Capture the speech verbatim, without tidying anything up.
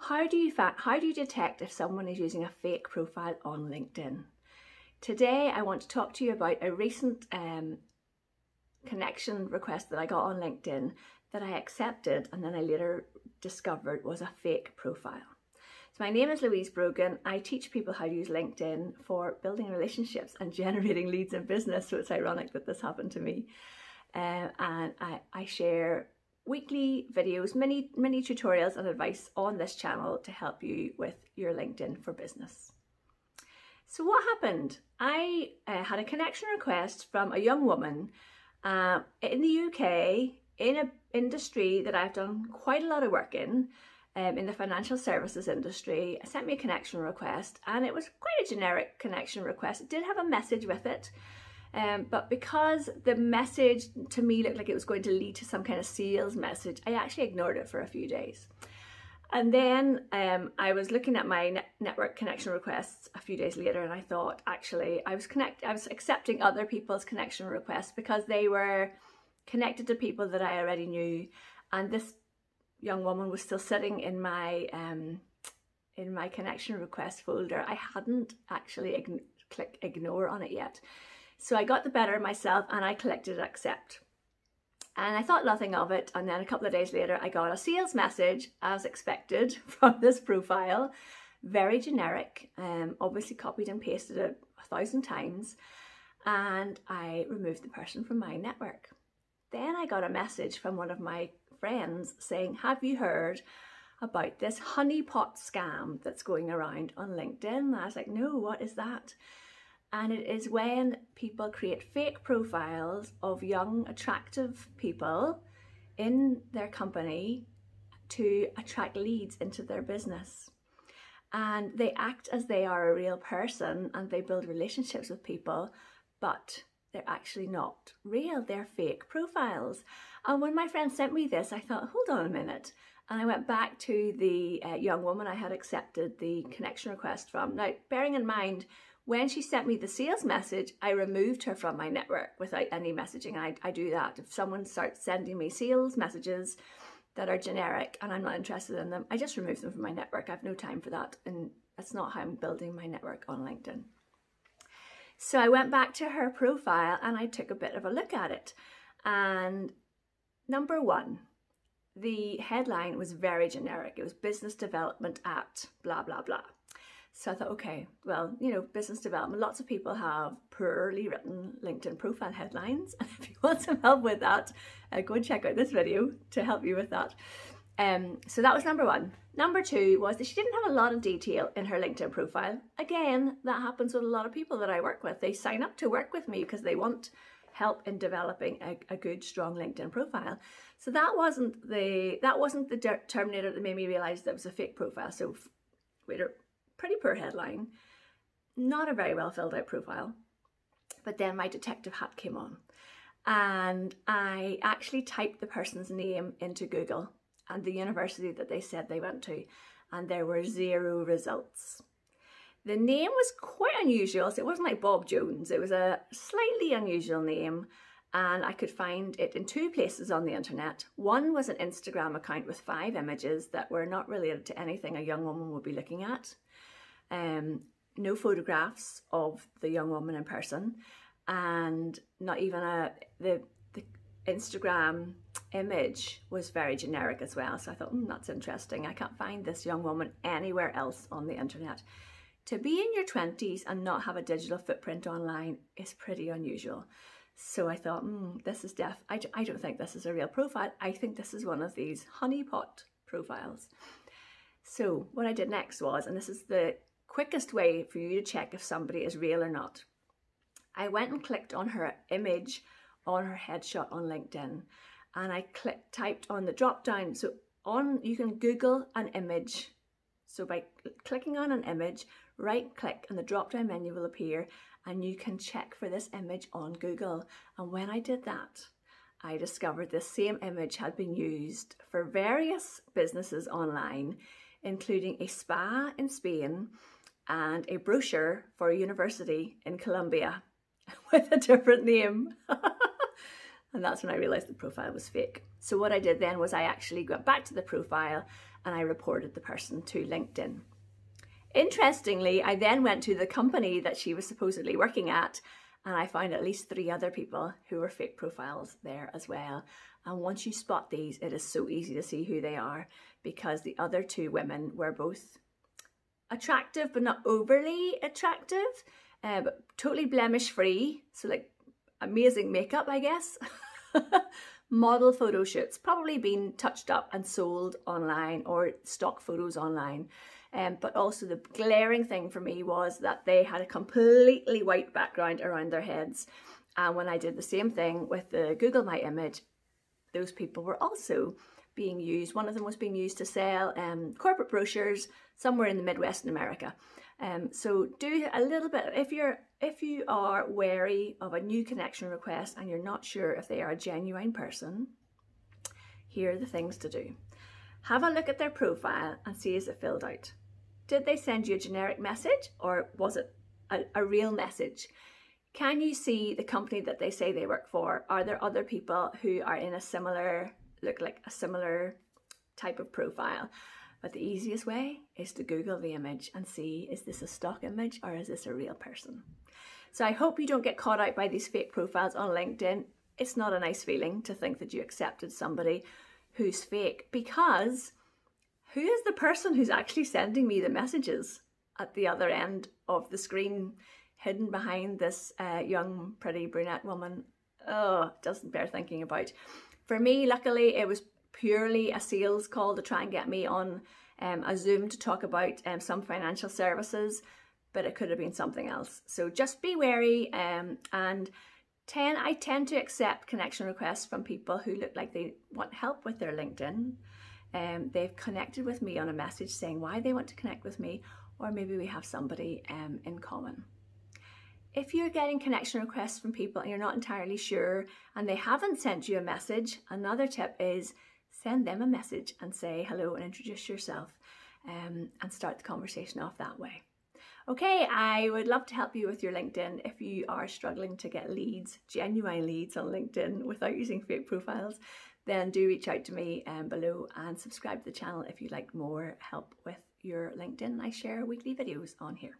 How do you find, how do you detect if someone is using a fake profile on LinkedIn? Today I want to talk to you about a recent um, connection request that I got on LinkedIn that I accepted and then I later discovered was a fake profile. So my name is Louise Brogan. I teach people how to use LinkedIn for building relationships and generating leads in business, so it's ironic that this happened to me. Uh, and I, I share weekly videos, many, many tutorials and advice on this channel to help you with your LinkedIn for business. So what happened? I uh, had a connection request from a young woman uh, in the U K in an industry that I've done quite a lot of work in, um, in the financial services industry. Sent me a connection request, and it was quite a generic connection request. It did have a message with it. Um, but because the message to me looked like it was going to lead to some kind of sales message, I actually ignored it for a few days. And then um, I was looking at my ne network connection requests a few days later, and I thought, actually, I was connect I was accepting other people's connection requests because they were connected to people that I already knew. And this young woman was still sitting in my um, in my connection request folder. I hadn't actually ign click ignore on it yet. So I got the better of myself and I clicked accept. And I thought nothing of it. And then a couple of days later, I got a sales message, as expected, from this profile. Very generic, um, obviously copied and pasted it a thousand times. And I removed the person from my network. Then I got a message from one of my friends saying, "Have you heard about this honeypot scam that's going around on LinkedIn?" And I was like, "No, what is that?" And it is when people create fake profiles of young, attractive people in their company to attract leads into their business. And they act as they are a real person and they build relationships with people, but they're actually not real, they're fake profiles. And when my friend sent me this, I thought, hold on a minute. And I went back to the uh, young woman I had accepted the connection request from. Now, bearing in mind, when she sent me the sales message, I removed her from my network without any messaging. I, I do that. If someone starts sending me sales messages that are generic and I'm not interested in them, I just remove them from my network. I have no time for that. And that's not how I'm building my network on LinkedIn. So I went back to her profile and I took a bit of a look at it. And number one, the headline was very generic. It was business development at blah, blah, blah. So I thought, okay, well, you know, business development, lots of people have poorly written LinkedIn profile headlines. And if you want some help with that, uh, go and check out this video to help you with that. Um, so that was number one. Number two was that she didn't have a lot of detail in her LinkedIn profile. Again, that happens with a lot of people that I work with. They sign up to work with me because they want help in developing a, a good, strong LinkedIn profile. So that wasn't the, that wasn't the determinator that made me realize that it was a fake profile. So wait a pretty poor headline, not a very well filled out profile. But then my detective hat came on and I actually typed the person's name into Google and the university that they said they went to, and there were zero results. The name was quite unusual, so it wasn't like Bob Jones, it was a slightly unusual name, and I could find it in two places on the internet. One was an Instagram account with five images that were not related to anything a young woman would be looking at. Um, no photographs of the young woman in person, and not even a, the, the Instagram image was very generic as well. So I thought, mm, that's interesting. I can't find this young woman anywhere else on the internet. To be in your twenties and not have a digital footprint online is pretty unusual. So I thought, mm, this is def, I, I don't think this is a real profile. I think this is one of these honeypot profiles. So what I did next was, and this is the quickest way for you to check if somebody is real or not, I went and clicked on her image on her headshot on LinkedIn, and I clicked typed on the drop down. So on, you can Google an image, so by clicking on an image, right click and the drop down menu will appear and you can check for this image on Google. And when I did that, I discovered this same image had been used for various businesses online, including a spa in Spain and a brochure for a university in Colombia with a different name. And that's when I realized the profile was fake. So what I did then was I actually got back to the profile and I reported the person to LinkedIn. Interestingly, I then went to the company that she was supposedly working at, and I found at least three other people who were fake profiles there as well. And once you spot these, it is so easy to see who they are, because the other two women were both attractive, but not overly attractive, uh, but totally blemish free. So like amazing makeup, I guess. Model photo shoots, probably been touched up and sold online or stock photos online. Um, but also the glaring thing for me was that they had a completely white background around their heads. And when I did the same thing with the Google My Image, those people were also being used. One of them was being used to sell um, corporate brochures somewhere in the Midwest in America. Um, so do a little bit, if you're if you are wary of a new connection request and you're not sure if they are a genuine person, here are the things to do. Have a look at their profile and see is it filled out. Did they send you a generic message, or was it a, a real message? Can you see the company that they say they work for? Are there other people who are in a similar, look like a similar type of profile? But the easiest way is to Google the image and see, is this a stock image or is this a real person? So I hope you don't get caught out by these fake profiles on LinkedIn. It's not a nice feeling to think that you accepted somebody who's fake, because who is the person who's actually sending me the messages at the other end of the screen, hidden behind this uh, young, pretty brunette woman? Oh, doesn't bear thinking about. For me, luckily, it was purely a sales call to try and get me on um, a Zoom to talk about um, some financial services, but it could have been something else. So just be wary, um, and ten, I tend to accept connection requests from people who look like they want help with their LinkedIn. Um, they've connected with me on a message saying why they want to connect with me, or maybe we have somebody um, in common. If you're getting connection requests from people and you're not entirely sure and they haven't sent you a message, another tip is send them a message and say hello and introduce yourself, um, and start the conversation off that way. Okay, I would love to help you with your LinkedIn if you are struggling to get leads, genuine leads on LinkedIn without using fake profiles. Then do reach out to me um, below and subscribe to the channel if you'd like more help with your LinkedIn. I share weekly videos on here.